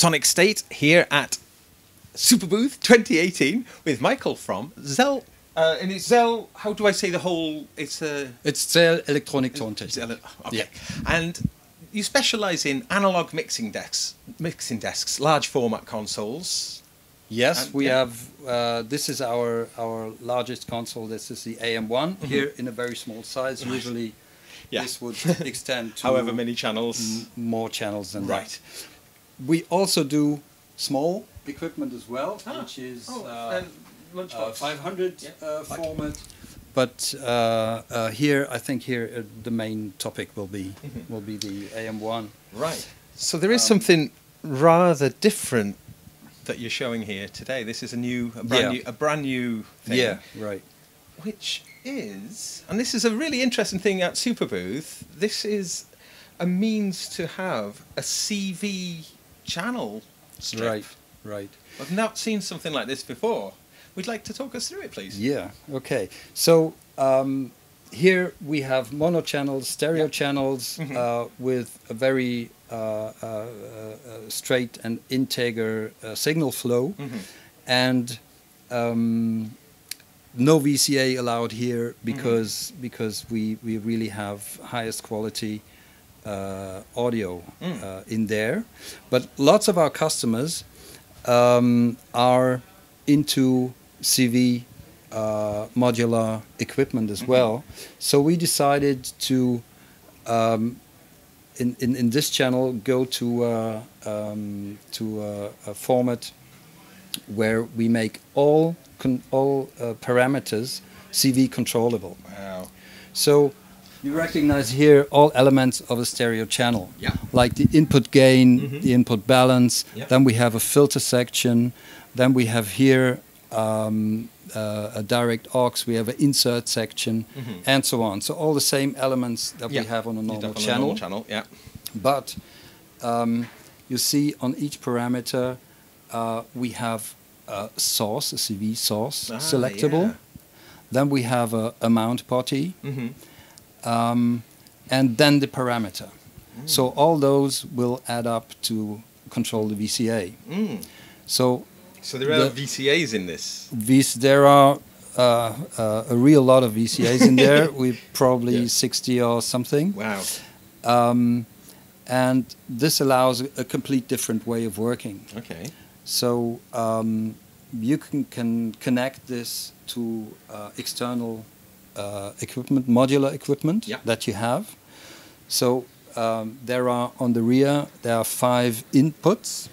Sonicstate here at Superbooth 2018 with Michael from Zähl. And it's Zähl, how do I say the whole... It's Zähl Elektronik-Tontechnik. Okay. Yeah. And you specialise in analogue mixing desks, large format consoles. Yes, and we have, this is our largest console. This is the AM1 here in a very small size. Usually this would extend to... However many channels. More channels than that. We also do small equipment as well, which is 500 format. But here, I think the main topic will be the AM1. Right. So there is something rather different that you're showing here today. This is a brand new thing. Yeah. Right. Which is, and this is a really interesting thing at Superbooth. This is a means to have a CV channel strip. Right. I've not seen something like this before. We'd like to talk us through it, please. Yeah, okay. So here we have mono channels, stereo channels with a very straight and integer signal flow, and no VCA allowed here because we really have highest quality audio in there. But lots of our customers are into CV modular equipment as well. So we decided to, in this channel, go to a format where we make all parameters CV controllable. Wow. So you recognize here all elements of a stereo channel, like the input gain, the input balance, then we have a filter section, then we have here a direct aux, we have an insert section, and so on. So all the same elements that we have on a normal channel. But you see on each parameter we have a source, a CV source selectable. Then we have a mount potty, and then the parameter. So all those will add up to control the VCA. So there are VCAs in this? There are a real lot of VCAs in there. We're probably 60 or something. Wow. And this allows a complete different way of working. Okay. So you can connect this to external equipment, modular equipment that you have. So there are, on the rear, there are 5 inputs.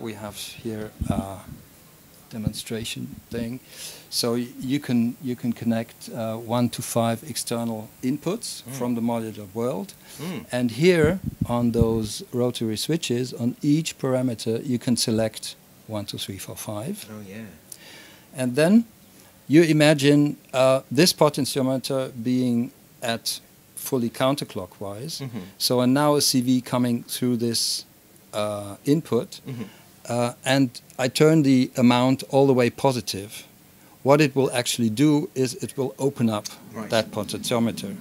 We have here a demonstration thing, so you can connect 1 to 5 external inputs from the modular world, and here on those rotary switches on each parameter you can select 1, 2, 3, 4, 5. Oh yeah. And then you imagine this potentiometer being at fully counterclockwise. So and now a CV coming through this. Input, and I turn the amount all the way positive. What it will actually do is it will open up that potentiometer,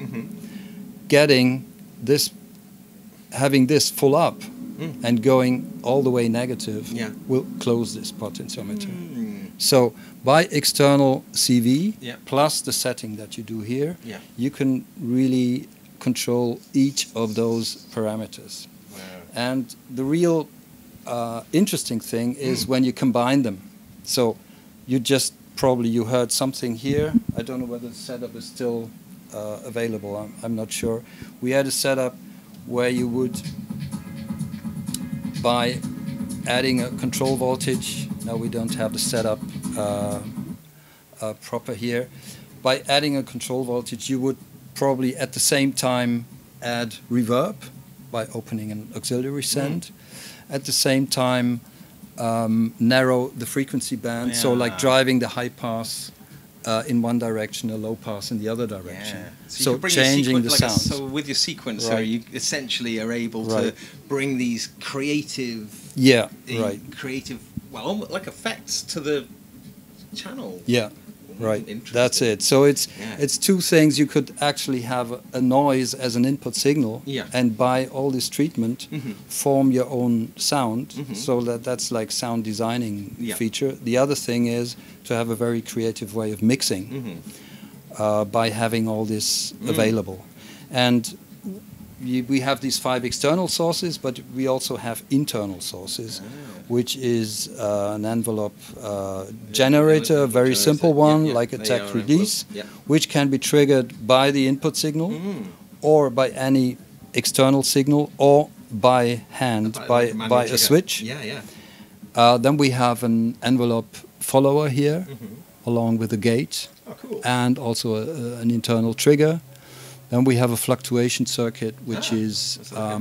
having this full up and going all the way negative will close this potentiometer. So by external CV plus the setting that you do here, you can really control each of those parameters. And the real interesting thing is when you combine them. So you just probably you heard something here. I don't know whether the setup is still available. I'm not sure. We had a setup where you would, by adding a control voltage, now we don't have the setup proper here. By adding a control voltage, you would probably at the same time add reverb. By opening an auxiliary send, at the same time narrow the frequency band, so like driving the high pass in one direction, a low pass in the other direction. So, changing the sound. So with your sequencer, you essentially are able to bring these creative, creative, well, like effects to the channel. Yeah. Right, that's it. So it's two things. You could actually have a noise as an input signal, and by all this treatment, form your own sound. So that's like sound designing feature. The other thing is to have a very creative way of mixing by having all this available. And we have these 5 external sources, but we also have internal sources, which is an envelope generator, a very simple one, like a tech release, which can be triggered by the input signal or by any external signal or by hand, by a switch. Then we have an envelope follower here, along with a gate, and also an internal trigger. Then we have a fluctuation circuit, which is like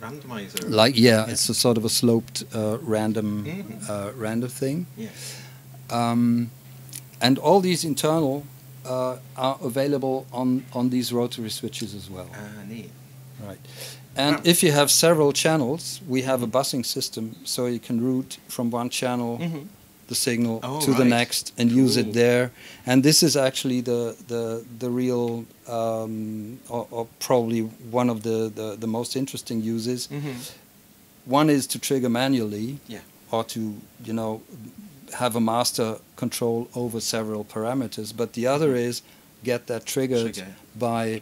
randomizer. It's a sort of a sloped random thing. And all these internal are available on these rotary switches as well. Neat. Right. And if you have several channels, we have a busing system, so you can route from one channel the signal to the next and use it there. And this is actually the real or probably one of the most interesting uses. One is to trigger manually or to have a master control over several parameters, but the other is get that triggered by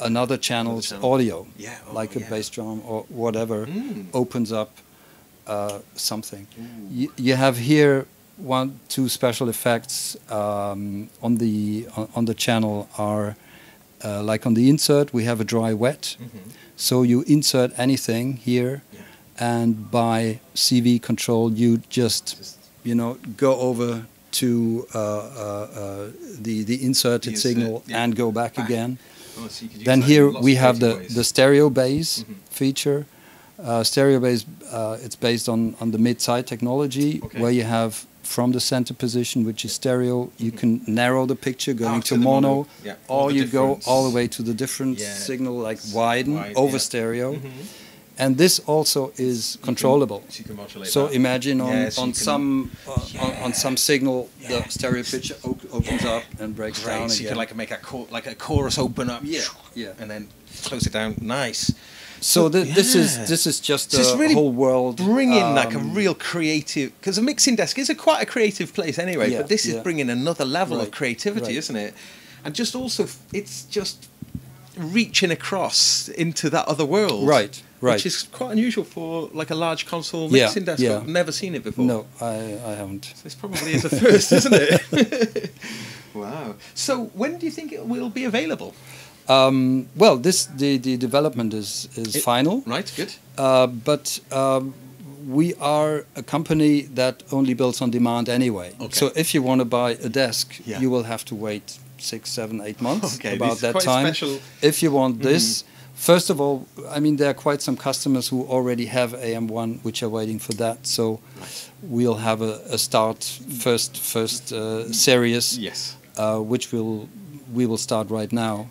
another channel's audio, like a bass drum or whatever opens up something. You have here 2 special effects on the channel are like on the insert we have a dry wet, so you insert anything here, and by CV control you just go over to the inserted signal and go back again. So then here we have the stereo bass feature. Stereo bass, it's based on the mid-side technology, where you have from the center position, which is stereo, you can narrow the picture going to mono, or you go all the way to the different signal, like wide over stereo. And this also is controllable. So imagine on some signal, the stereo picture opens up and breaks down again. So you can make a chorus open up, and then close it down. Nice. So this is just a really whole world. Bringing like a real creative, because a mixing desk is quite a creative place anyway. But this is bringing another level of creativity, isn't it? And just also, it's just reaching across into that other world, right? Which is quite unusual for like a large console mixing desk. I've never seen it before. No, I haven't. So this probably is a first, isn't it? Wow. So when do you think it will be available? Well, the development is final. Right, good. But we are a company that only builds on demand anyway. So if you want to buy a desk, you will have to wait 6, 7, 8 months about that time. Special. If you want this, first of all, I mean, there are quite some customers who already have AM1, which are waiting for that. So we'll have a start first series, which we will start right now,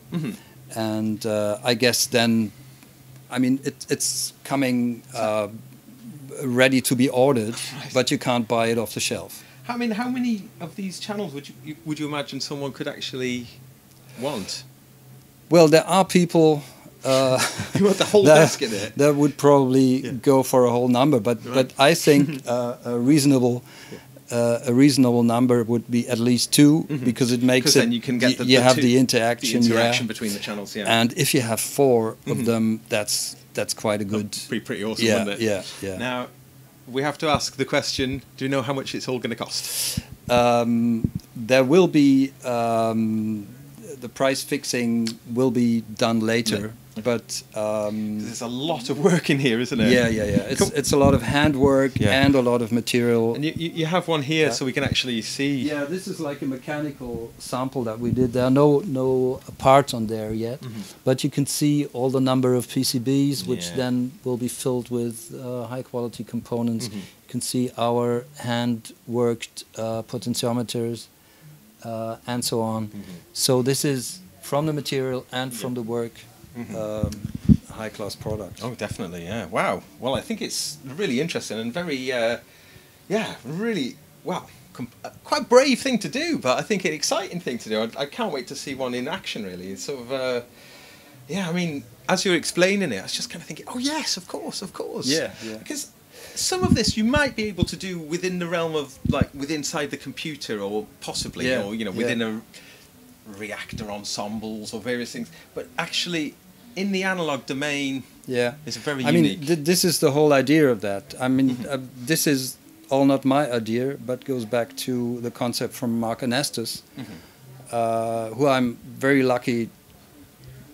and I guess then, I mean, it's coming ready to be ordered, but you can't buy it off the shelf. I mean, how many of these channels would you imagine someone could actually want? Well, there are people. You want the whole desk in it. That would probably go for a whole number, but I think a reasonable number would be at least 2, because it makes it. Then you can get the interaction. The interaction between the channels, And if you have 4 of them, that's quite a good. That'd be pretty awesome, wouldn't it? Yeah. Now, we have to ask the question: do you know how much it's all going to cost? There will be the price fixing will be done later. But there's a lot of work in here, isn't it? Yeah. It's a lot of handwork and a lot of material. And you have one here, so we can actually see. Yeah, this is like a mechanical sample that we did. There are no parts on there yet, but you can see all the number of PCBs, which then will be filled with high quality components. You can see our hand worked potentiometers and so on. So this is from the material and from the work. High-class product. Oh, definitely, yeah. Wow. Well, I think it's really interesting and very, really wow, quite a brave thing to do, but I think an exciting thing to do. I can't wait to see one in action, really. It's sort of, yeah, I mean, as you were explaining it, I was just kind of thinking, oh, yes, of course, of course. Yeah, yeah. Because some of this you might be able to do within the realm of, like, inside the computer or possibly, yeah, or, you know, within yeah. a reactor ensembles or various things. But actually, in the analog domain, yeah, it's very unique. I mean, this is the whole idea of that. I mean, mm-hmm. This is all not my idea, but goes back to the concept from Mark Anastas, mm-hmm. Who I'm very lucky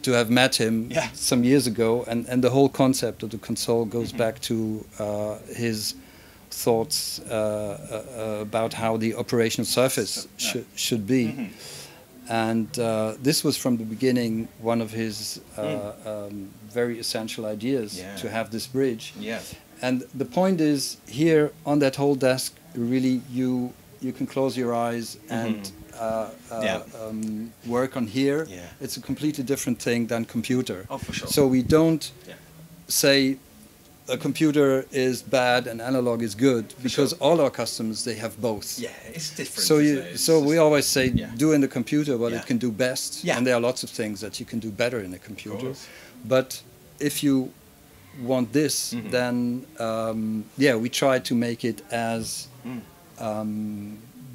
to have met him yeah. some years ago, and the whole concept of the console goes mm-hmm. back to his thoughts about how the operational surface should be. Mm-hmm. And this was from the beginning one of his very essential ideas yeah. to have this bridge. Yeah. And the point is, here on that whole desk, really, you can close your eyes and mm-hmm. Yeah. Work on here. Yeah. It's a completely different thing than computer. Oh, for sure. So we don't yeah. say a computer is bad and analog is good, because sure. all our customers, they have both. Yeah, it's different. So we always say, yeah. do in the computer what yeah. it can do best, yeah. and there are lots of things that you can do better in a computer. But if you want this, mm-hmm. then yeah, we try to make it as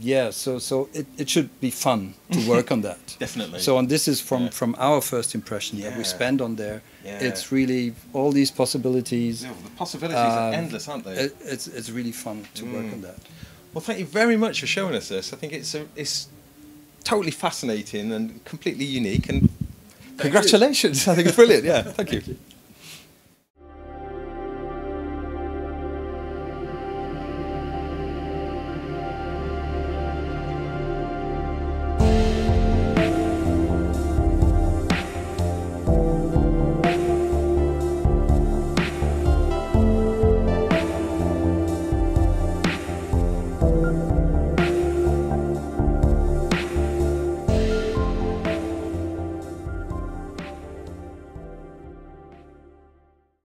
yeah, so it should be fun to work on that. Definitely. So, and this is from our first impression yeah. that we spend on there. Yeah. It's really all these possibilities. Yeah, well, the possibilities are endless, aren't they? It's really fun to work on that. Well, thank you very much for showing us this. I think it's totally fascinating and completely unique. And congratulations! I think it's brilliant. Yeah, thank you.